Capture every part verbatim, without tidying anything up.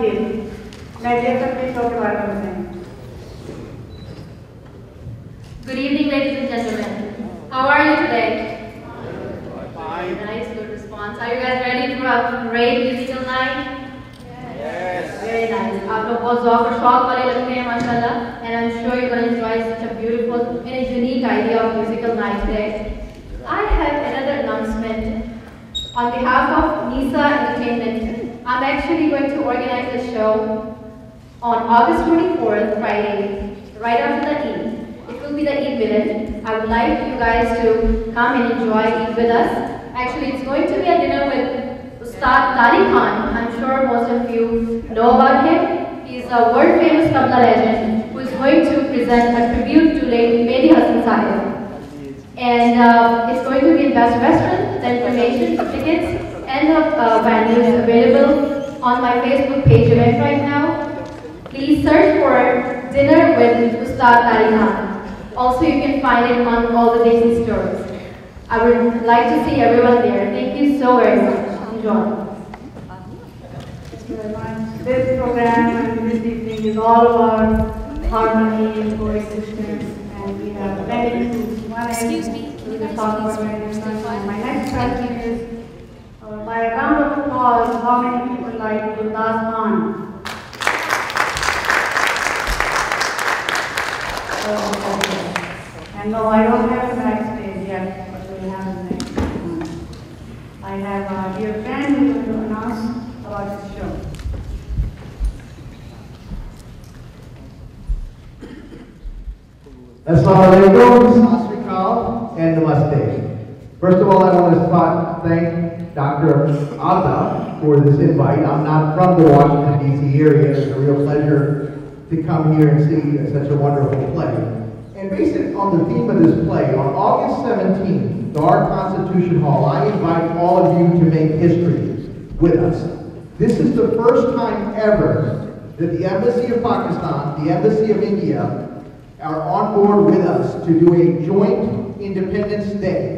Yes. My dear colleagues, Doctor Haritha. Good evening, ladies and gentlemen. How are you today? Fine. Nice, good response. Are you guys ready for a great musical night? Yes. Very nice. आप लोग बहुत ज़ोर और शौक वाले लगते हैं, माशाल्लाह. And I'm sure you're going to enjoy such a beautiful and a unique idea of musical night today. I have another announcement. On behalf of Nisa Entertainment, I'm actually going to organize a show on August twenty-fourth, Friday, right after the Eid. It will be the Eid Village. I would like you guys to come and enjoy Eid with us. Actually, it's going to be a dinner with Ustad Ali Khan. I'm sure most of you know about him. He's a world-famous tabla legend who is going to present a tribute to late Mehdi Hassan Sahib. And uh, it's going to be in Best Restaurant. The information, tickets, and the uh, venue is available on my Facebook page event right now. Please search for Dinner with Ustad Ali Khan. Also, you can find it on all the Daisy stores. I would like to see everyone there. Thank you so very much. Enjoy. This program and this evening is all about harmony and coexistence. Excuse me. To the my next question is, uh, by a round of applause, how many people like Gurdas Maan? Oh, okay. And no, I don't have a backstage yet, but we'll have the next one. I have a dear friend who is going to announce about this show. Assalamualaikum, Hans Rikal, and namaste. First of all, I want to thank Doctor Ada for this invite. I'm not from the Washington D C area. It's a real pleasure to come here and see such a wonderful play. And based on the theme of this play, on August seventeenth, to our Constitution Hall, I invite all of you to make history with us. This is the first time ever that the Embassy of Pakistan, the Embassy of India, are on board with us to do a joint Independence Day.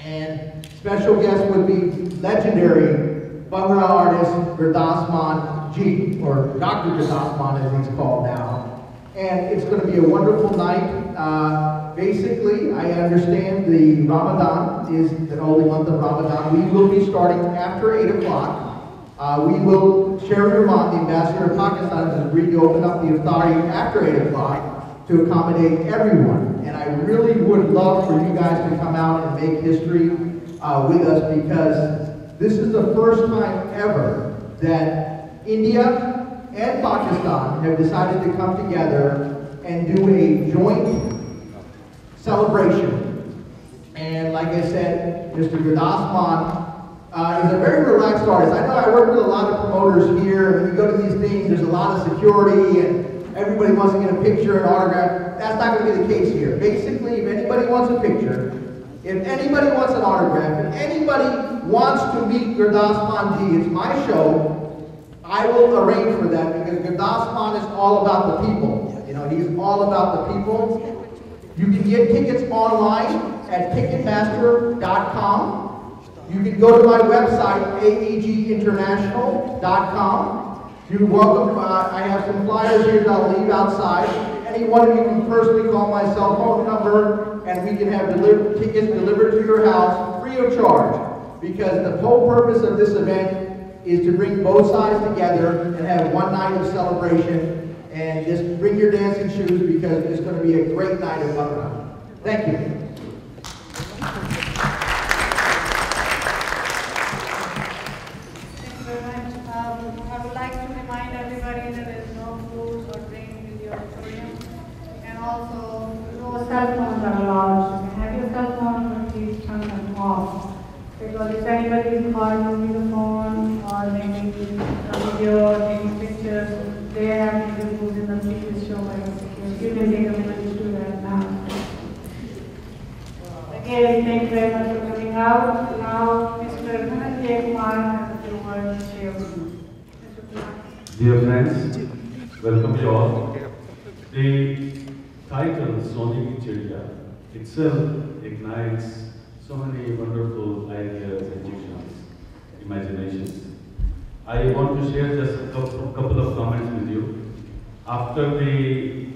And special guest would be legendary Bhangra artist Gurdas Maan Ji, or Doctor Gurdas Maan as he's called now. And it's going to be a wonderful night. Uh, basically, I understand the Ramadan is the holy month of Ramadan. We will be starting after eight o'clock. Uh, we will, Chairman Rahman, the ambassador of Pakistan, has agreed to open up the authority after eight o'clock. To accommodate everyone. And I really would love for you guys to come out and make history uh, with us, because this is the first time ever that India and Pakistan have decided to come together and do a joint celebration. And like I said, Mister Gurdas Maan uh, is a very relaxed artist. I know I work with a lot of promoters here. When you go to these things, there's a lot of security and everybody wants to get a picture, an autograph. That's not going to be the case here. Basically, if anybody wants a picture, if anybody wants an autograph, if anybody wants to meet Gurdas Maan Ji, it's my show, I will arrange for that, because Gurdas Maan is all about the people. You know, he's all about the people. You can get tickets online at ticketmaster dot com. You can go to my website, A E G international dot com. You're welcome. Uh, I have some flyers here that I'll leave outside. Any one of you can personally call my cell phone number, and we can have deliver tickets delivered to your house free of charge. Because the whole purpose of this event is to bring both sides together and have one night of celebration. And just bring your dancing shoes, because it's going to be a great night of fun. Thank you. Because if anybody is caught using the phone or making a video or taking pictures, they have to be removed in the previous show by the security. You can take a minute to do that now. Again, thank you very much for coming out. Now, Mister Kumar has the word to share with you. Dear friends, welcome to all. The title, Sonic Interior, itself ignites so many wonderful ideas, emotions, imaginations. I want to share just a couple of comments with you. After the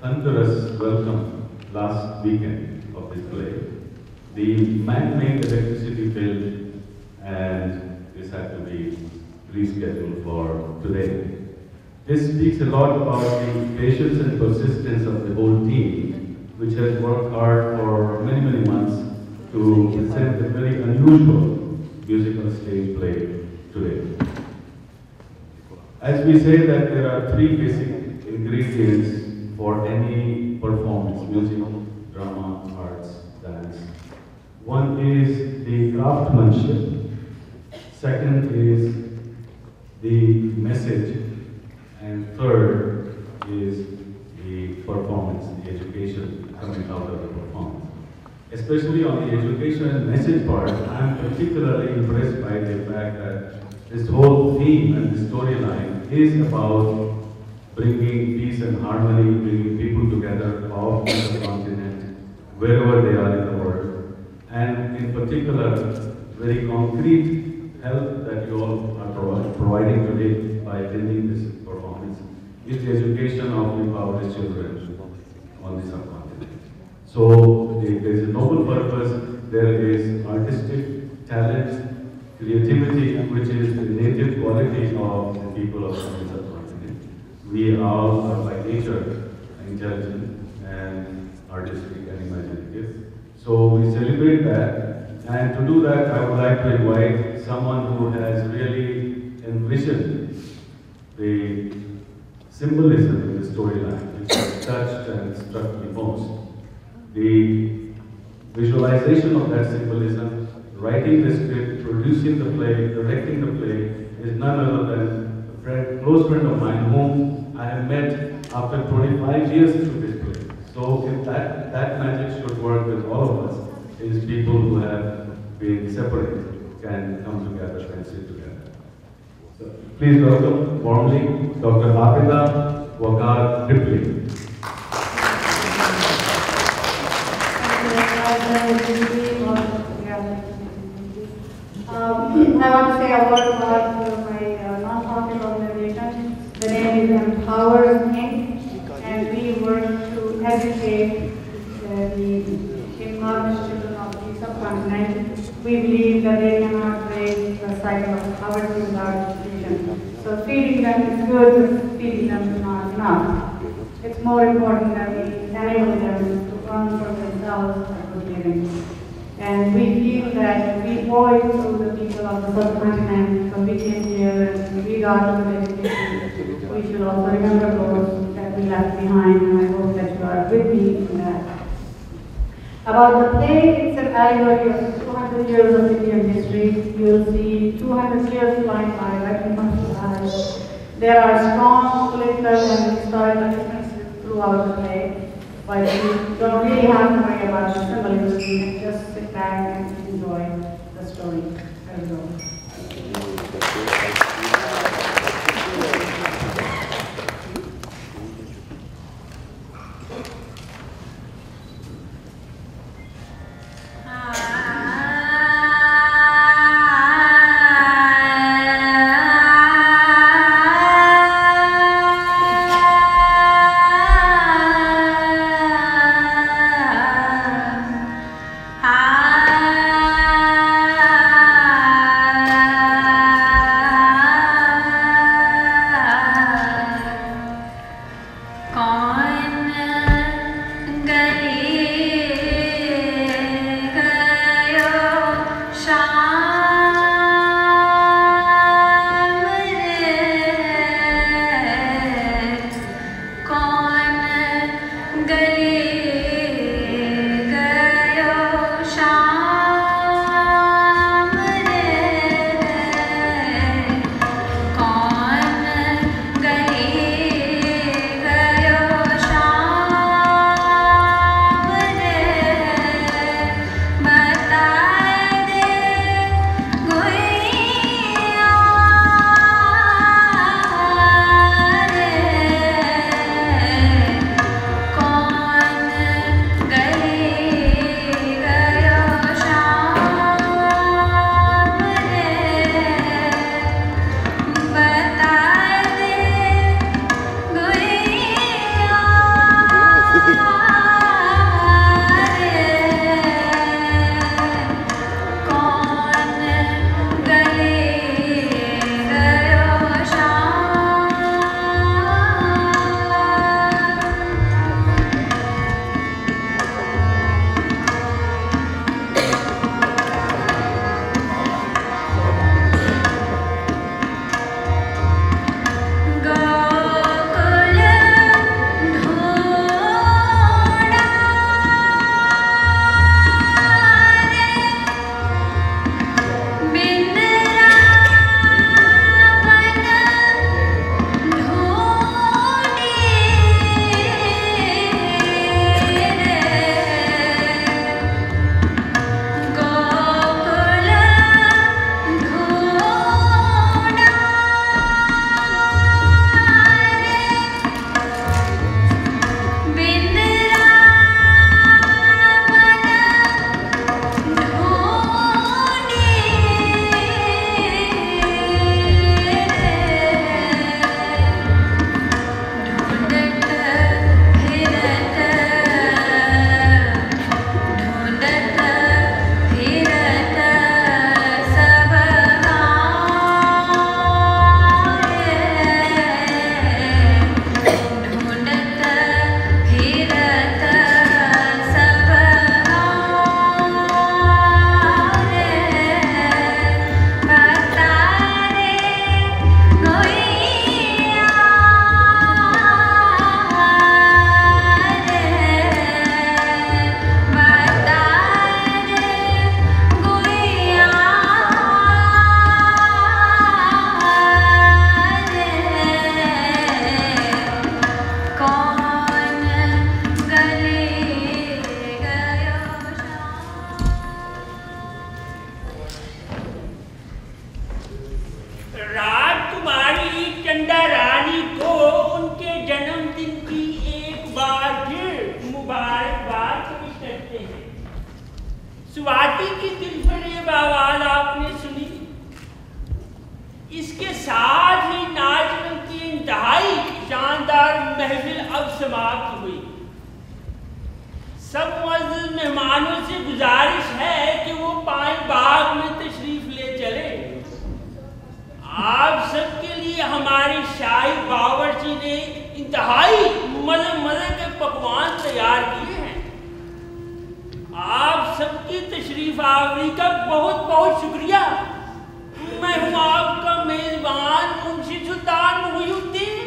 thunderous welcome last weekend of this play, the man-made electricity failed and this had to be rescheduled for today. This speaks a lot about the patience and persistence of the whole team, which has worked hard for many, many months to present a very unusual musical stage play today. As we say that there are three basic ingredients for any performance, musical, drama, arts, dance. One is the craftsmanship, second is the message, and third is the performance, the education coming out of the performance. Especially on the education and message part, I am particularly impressed by the fact that this whole theme and the storyline is about bringing peace and harmony, bringing people together off the continent, wherever they are in the world, and in particular, very concrete help that you all are pro providing today by attending this performance is the education of the impoverished children on the subcontinent. So there is a noble purpose, there is artistic talent, creativity, which is the native quality of the people of the subcontinent. We all are by nature intelligent and artistic and imaginative. So we celebrate that, and to do that I would like to invite someone who has really envisioned the symbolism in the storyline, which has touched and struck me most. The visualization of that symbolism, writing the script, producing the play, directing the play, is none other than a friend, close friend of mine whom I have met after twenty-five years through this play. So if that, that magic should work with all of us, is people who have been separated can come together and sit together. Please welcome warmly Doctor Haritha Vakar Ripley. Um, I want to say a word about my uh, non-profit organization. The name is Empower Inc, and we work to educate uh, the impoverished children of the subcontinent. We believe that they cannot break the cycle of poverty without. So feeding them is good, feeding them is not enough. It's more important that we enable them to earn for themselves a good living. And we feel that we owe it to the people of the subcontinent, so we came here and we got to the education. We should also remember those that we left behind, and I hope that you are with me in that. About the play, it's an allegory of two hundred years of Indian history. You will see two hundred years flying by right in front of us. There are strong political and historical differences throughout the play, but you don't really have to worry about symbolism. You can just sit back and enjoy the story. There you go. सुवादी की दिलफरेब आवाज आपने सुनी। इसके साथ ही नाज़िम की इंतहाई शानदार महफिल अब समाप्त हुई। सब मौजूद मेहमानों से गुजारिश है कि वो पान बाग में तशरीफ ले चले। आप सबके लिए हमारी शाही बावर्ची ने इंतहाई मज़े मज़े के पकवान तैयार किए हैं। आप सबकी तशरीफ आवरी का बहुत बहुत शुक्रिया। मैं हूँ आपका मेजबान मुंशी सुल्तान मुहिउद्दीन।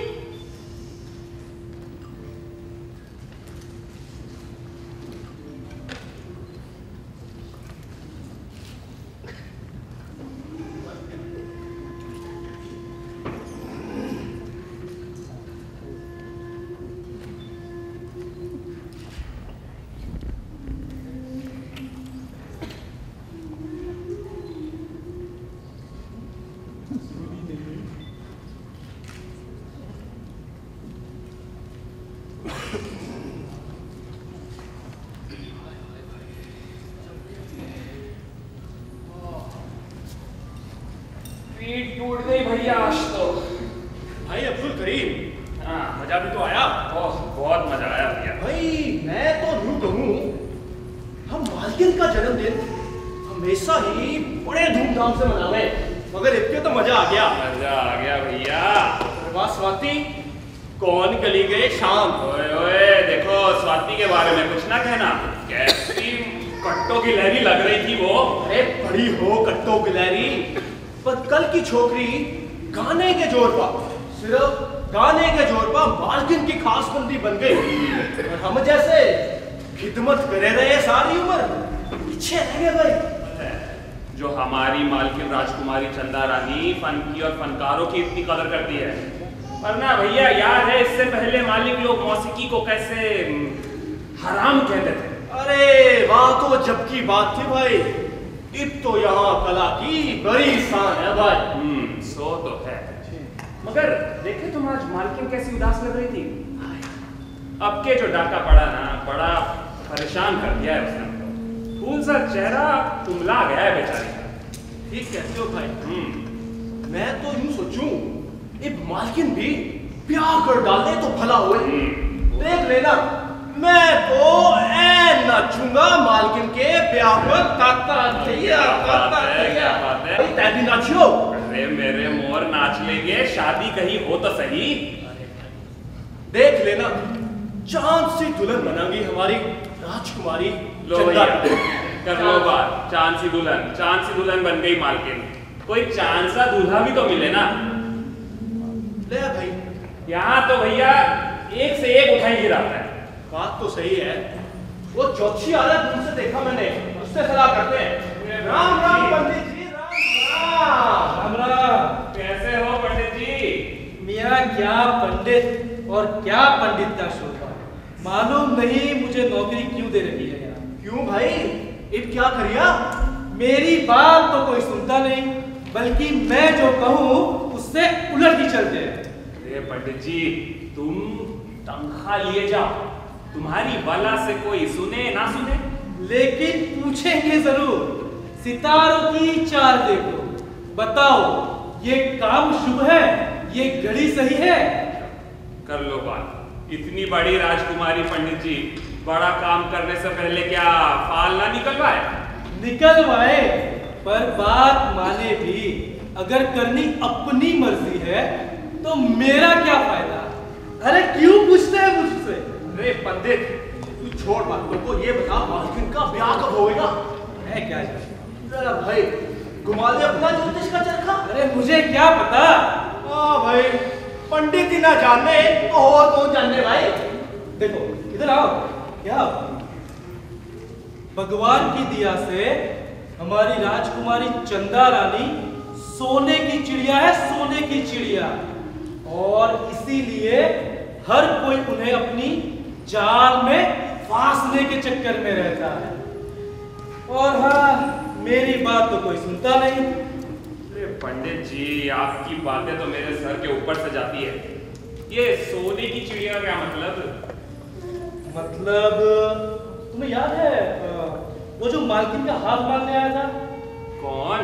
वो जो मालकिन का हाथ मांगने आया था। कौन?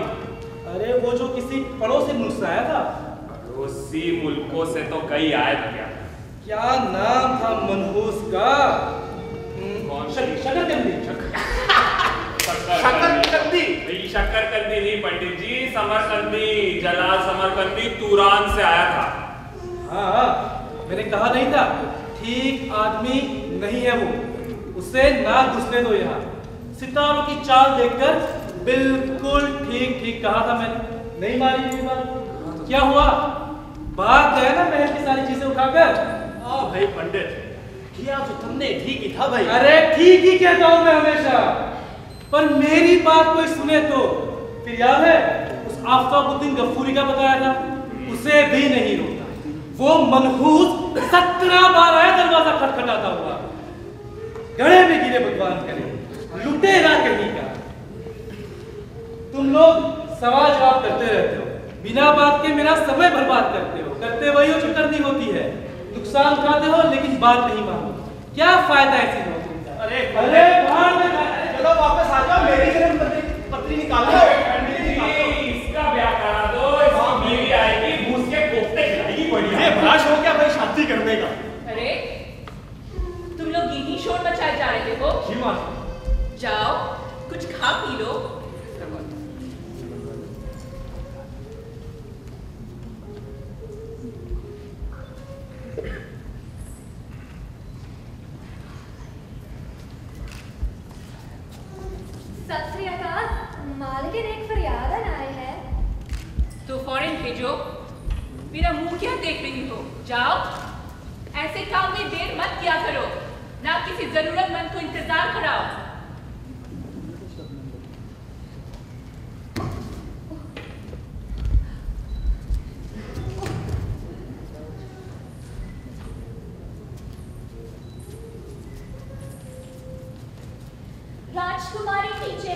अरे वो जो किसी पड़ोसी मुल्क से आया था। पड़ोसी मुल्कों से तो कई आया था। क्या क्या नाम था मनहूस का? कौन? शकरकंदी। शकरकंदी नहीं, शकरकंदी नहीं पंडित जी, समरकंदी। जलाल समरकंदी तूरान से आया था। हाँ, मैंने कहा नहीं था, ठीक आदमी नहीं है वो, उसे ना घुसने दो यहाँ। सितारों की चाल देखकर बिल्कुल ठीक ठीक कहा था मैंने, नहीं मारी मेरी बात। क्या हुआ? बात है ना महल की सारी चीजें उठाकर। हाँ भाई पंडित, किया तो तुमने ठीक ही था भाई। अरे ठीक ही कहता हूँ मैं हमेशा, पर मेरी बात कोई सुने तो। फिर याद है उस आफताबुद्दीन गफूरी का बताया था, उसे भी नहीं रोका। वो मनहूस सत्रह बार आया दरवाजा खटखटाता हुआ, गड़े में गिरे भगवान करे, लुटेरा कहीं का। तुम लोग सवाल जवाब करते रहते हो, बिना बात के मेरा समय बर्बाद करते हो। करते वही हो जो करनी होती है, नुकसान उठाते हो लेकिन बात नहीं मानो। क्या फायदा ऐसी नौकरी का? अरे अरे बाहर में चलो, वापस आ जाओ, मेरी जन्म पत्री निकालो। इसका ब्याह करा दो, इसकी बीवी आएगी, भूस के कोफ्ते खिलाएगी। बढ़िया है, बर्दाश्त हो गया भाई शादी करने का। अरे तुम लोग यही शोर मचाए जा रहे हो। जी मां, जाओ कुछ खा पी लो। मालकिन एक फरियाद आए हैं तो फौरन भेजो। मेरा मुंह क्या देख रही हो? जाओ, ऐसे काम में देर मत किया करो, ना किसी जरूरतमंद को इंतजार कराओ। राजकुमारी नीचे,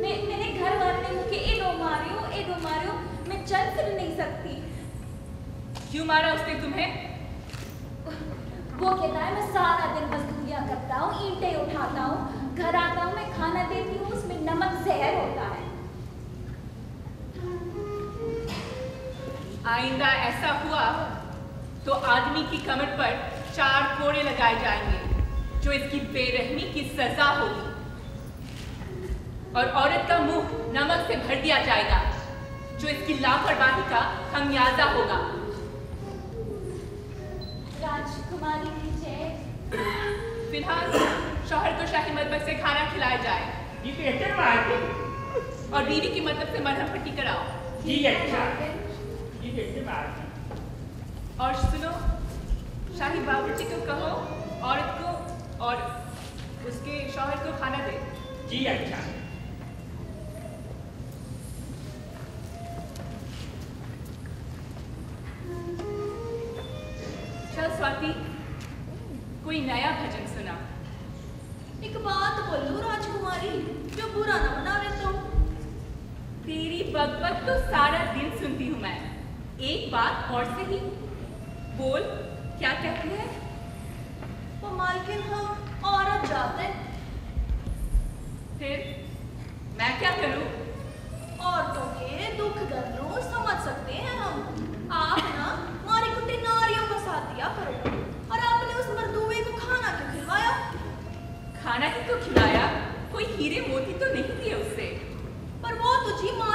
मैं मैंने घर वाले मुझे ए दो मारियो ए दो मारियो, मैं चल फिर नहीं सकती। क्यों मारा उसने तुम्हें? वो कहता है मैं सारा दिन मजदूरियां करता हूँ, ईंटें उठाता हूँ, घर आता हूँ, मैं खाना देती हूँ, उसमें नमक जहर होता है। आइंदा ऐसा हुआ तो आदमी की कमर पर चार कोड़े लगाए जाएंगे, जो इसकी बेरहमी की सजा होगी। और औरत का मुंह नमक से भर दिया जाएगा, जो इसकी लापरवाही का खमियाजा होगा। राजकुमारी की जय। फिलहाल शौहर को शाही मरबत से खाना खिलाया जाए, ये बेहतर बात है। और बीवी की मतलब से मरहम पट्टी कराओ। ठीक है, ये बेहतर बात है। और सुनो, शाही बाबूजी को कहो औरत को और उसके शौहर को खाना दे। जी अच्छा। चल स्वाति, कोई नया भजन सुना। एक बात बोलूं राजकुमारी, जो बुरा ना बनावे तो। तेरी बकबक तो सारा दिन सुनती हूँ मैं, एक बात और सही बोल, क्या कहती है? वो मालकिन हम औरत जाते। फिर मैं क्या करूं? औरतों के दुख दर्द समझ सकते हैं हम। आप ना हमारी कुटी नारियों को साथ दिया करो। और आपने उस मरदूवे को खाना क्यों खिलाया? खाना ही तो खिलाया, कोई हीरे मोती तो नहीं दिए उससे। पर वो तुझी मां